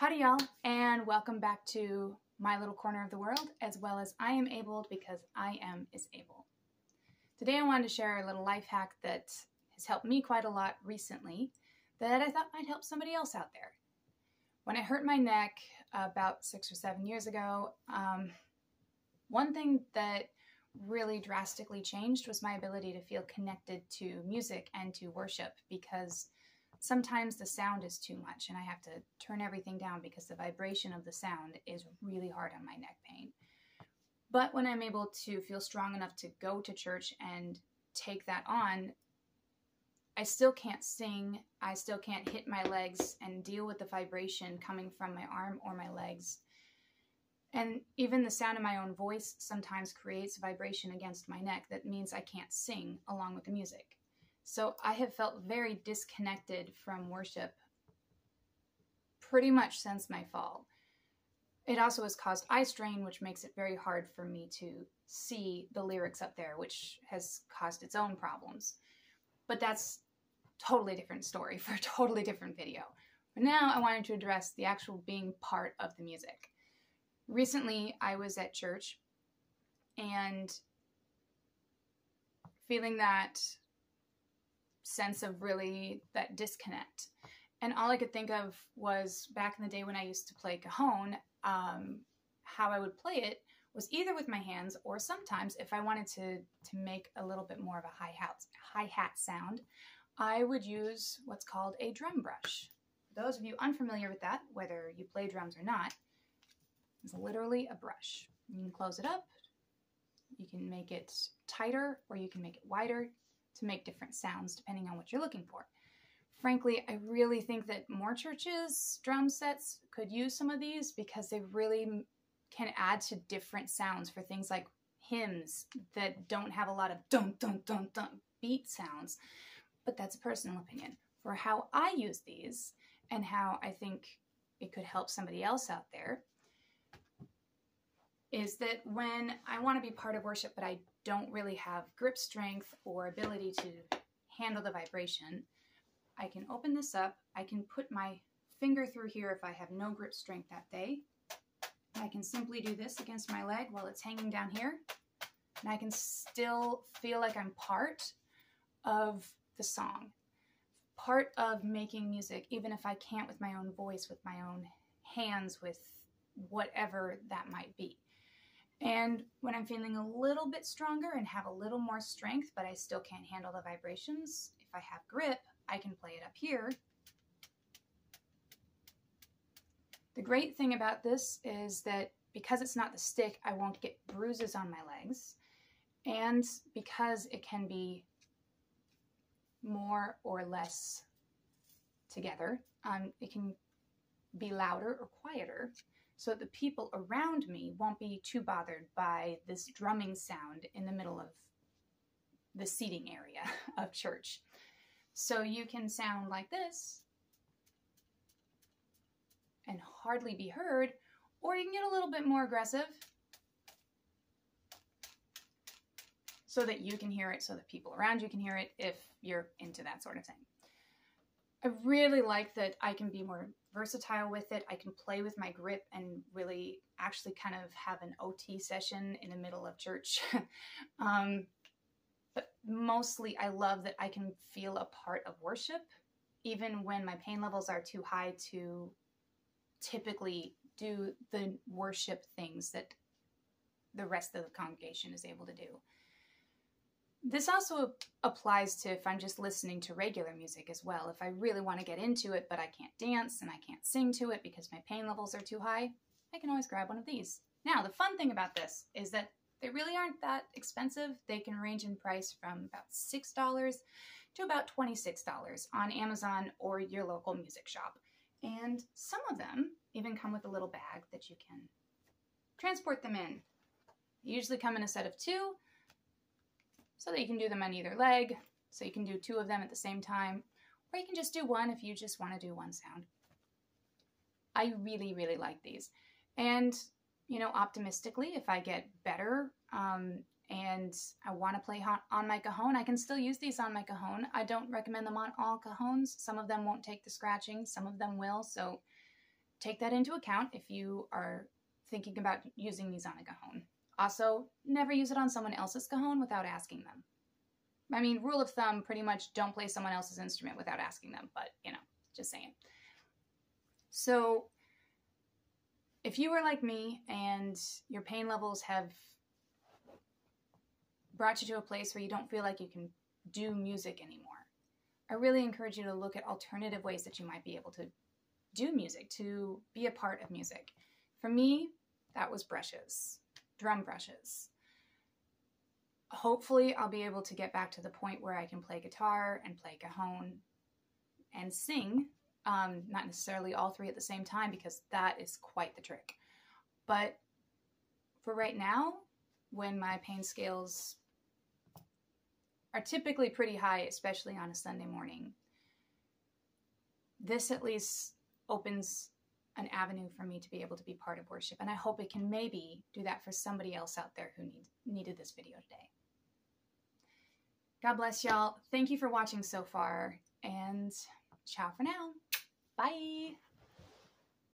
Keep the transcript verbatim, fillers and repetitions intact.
Howdy y'all, and welcome back to my little corner of the world, as well as I am abled, because I am is able. Today I wanted to share a little life hack that has helped me quite a lot recently that I thought might help somebody else out there. When I hurt my neck about six or seven years ago, um, one thing that really drastically changed was my ability to feel connected to music and to worship, because sometimes the sound is too much and I have to turn everything down because the vibration of the sound is really hard on my neck pain. But when I'm able to feel strong enough to go to church and take that on, I still can't sing, I still can't hit my legs and deal with the vibration coming from my arm or my legs. And even the sound of my own voice sometimes creates vibration against my neck that means I can't sing along with the music. So I have felt very disconnected from worship pretty much since my fall. It also has caused eye strain, which makes it very hard for me to see the lyrics up there, which has caused its own problems. But that's a totally different story for a totally different video. But now I wanted to address the actual being part of the music. Recently, I was at church and feeling that sense of really that disconnect, and all I could think of was back in the day when I used to play cajon, um, how I would play it was either with my hands, or sometimes if I wanted to to make a little bit more of a hi-hat hi-hat sound, I would use what's called a drum brush. For those of you unfamiliar with that, whether you play drums or not, it's literally a brush. You can close it up, you can make it tighter, or you can make it wider to make different sounds depending on what you're looking for. Frankly, I really think that more churches' drum sets could use some of these, because they really can add to different sounds for things like hymns that don't have a lot of dun dun dun dun beat sounds. But that's a personal opinion. For how I use these and how I think it could help somebody else out there is that when I want to be part of worship but I don't really have grip strength or ability to handle the vibration, I can open this up, I can put my finger through here if I have no grip strength that day. I can simply do this against my leg while it's hanging down here, and I can still feel like I'm part of the song, part of making music, even if I can't with my own voice, with my own hands, with whatever that might be. And when I'm feeling a little bit stronger and have a little more strength, but I still can't handle the vibrations, if I have grip, I can play it up here. The great thing about this is that because it's not the stick, I won't get bruises on my legs. And because it can be more or less together, um, it can be louder or quieter, so the people around me won't be too bothered by this drumming sound in the middle of the seating area of church. So you can sound like this and hardly be heard, or you can get a little bit more aggressive so that you can hear it, so that people around you can hear it if you're into that sort of thing. I really like that I can be more versatile with it. I can play with my grip and really actually kind of have an O T session in the middle of church. um, but mostly I love that I can feel a part of worship, even when my pain levels are too high to typically do the worship things that the rest of the congregation is able to do. This also applies to if I'm just listening to regular music as well. If I really want to get into it, but I can't dance and I can't sing to it because my pain levels are too high, I can always grab one of these. Now, the fun thing about this is that they really aren't that expensive. They can range in price from about six dollars to about twenty-six dollars on Amazon or your local music shop. And some of them even come with a little bag that you can transport them in. They usually come in a set of two, so that you can do them on either leg, so you can do two of them at the same time, or you can just do one if you just want to do one sound. I really, really like these. And, you know, optimistically, if I get better um, and I want to play on my cajon, I can still use these on my cajon. I don't recommend them on all cajons. Some of them won't take the scratching, some of them will, so take that into account if you are thinking about using these on a cajon. Also, never use it on someone else's cajon without asking them. I mean, rule of thumb, pretty much don't play someone else's instrument without asking them, but, you know, just saying. So, if you are like me and your pain levels have brought you to a place where you don't feel like you can do music anymore, I really encourage you to look at alternative ways that you might be able to do music, to be a part of music. For me, that was brushes, drum brushes. Hopefully I'll be able to get back to the point where I can play guitar and play cajon and sing, um, not necessarily all three at the same time, because that is quite the trick. But for right now, when my pain scales are typically pretty high, especially on a Sunday morning, this at least opens an avenue for me to be able to be part of worship, and I hope it can maybe do that for somebody else out there who need, needed this video today. God bless y'all. Thank you for watching so far, and ciao for now. Bye.